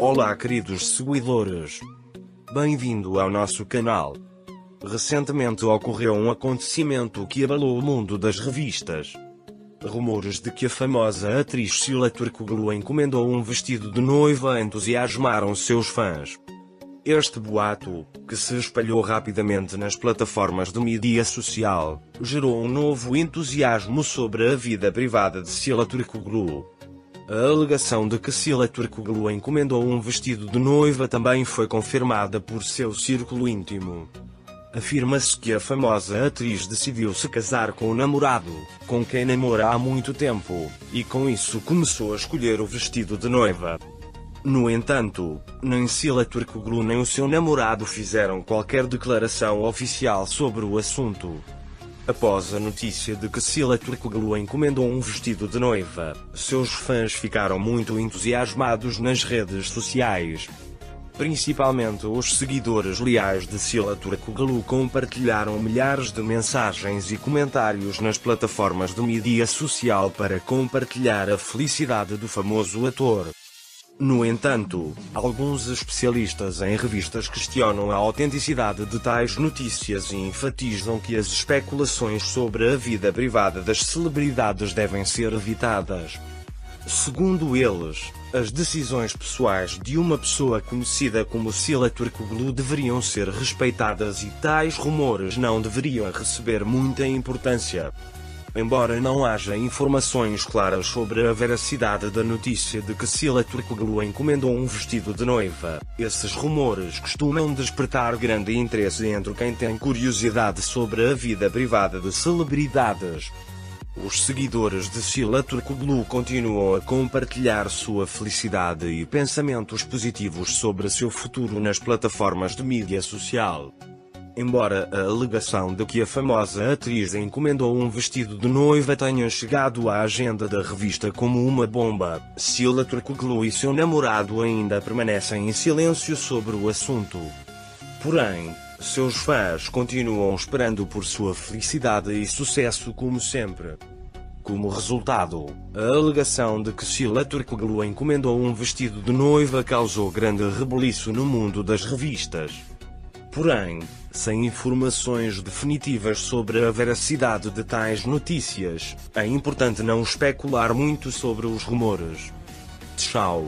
Olá queridos seguidores, bem-vindo ao nosso canal. Recentemente ocorreu um acontecimento que abalou o mundo das revistas. Rumores de que a famosa atriz Sıla Türkoğlu encomendou um vestido de noiva entusiasmaram seus fãs. Este boato, que se espalhou rapidamente nas plataformas de mídia social, gerou um novo entusiasmo sobre a vida privada de Sıla Türkoğlu. A alegação de que Sıla Türkoğlu encomendou um vestido de noiva também foi confirmada por seu círculo íntimo. Afirma-se que a famosa atriz decidiu se casar com o namorado, com quem namora há muito tempo, e com isso começou a escolher o vestido de noiva. No entanto, nem Sıla Türkoğlu nem o seu namorado fizeram qualquer declaração oficial sobre o assunto. Após a notícia de que Sıla Türkoğlu encomendou um vestido de noiva, seus fãs ficaram muito entusiasmados nas redes sociais. Principalmente os seguidores leais de Sıla Türkoğlu compartilharam milhares de mensagens e comentários nas plataformas de mídia social para compartilhar a felicidade do famoso ator. No entanto, alguns especialistas em revistas questionam a autenticidade de tais notícias e enfatizam que as especulações sobre a vida privada das celebridades devem ser evitadas. Segundo eles, as decisões pessoais de uma pessoa conhecida como Sıla Türkoğlu deveriam ser respeitadas e tais rumores não deveriam receber muita importância. Embora não haja informações claras sobre a veracidade da notícia de que Sıla Türkoğlu encomendou um vestido de noiva, esses rumores costumam despertar grande interesse entre quem tem curiosidade sobre a vida privada de celebridades. Os seguidores de Sıla Türkoğlu continuam a compartilhar sua felicidade e pensamentos positivos sobre seu futuro nas plataformas de mídia social. Embora a alegação de que a famosa atriz encomendou um vestido de noiva tenha chegado à agenda da revista como uma bomba, Sıla Türkoğlu e seu namorado ainda permanecem em silêncio sobre o assunto. Porém, seus fãs continuam esperando por sua felicidade e sucesso como sempre. Como resultado, a alegação de que Sıla Türkoğlu encomendou um vestido de noiva causou grande rebuliço no mundo das revistas. Porém, sem informações definitivas sobre a veracidade de tais notícias, é importante não especular muito sobre os rumores. Tchau.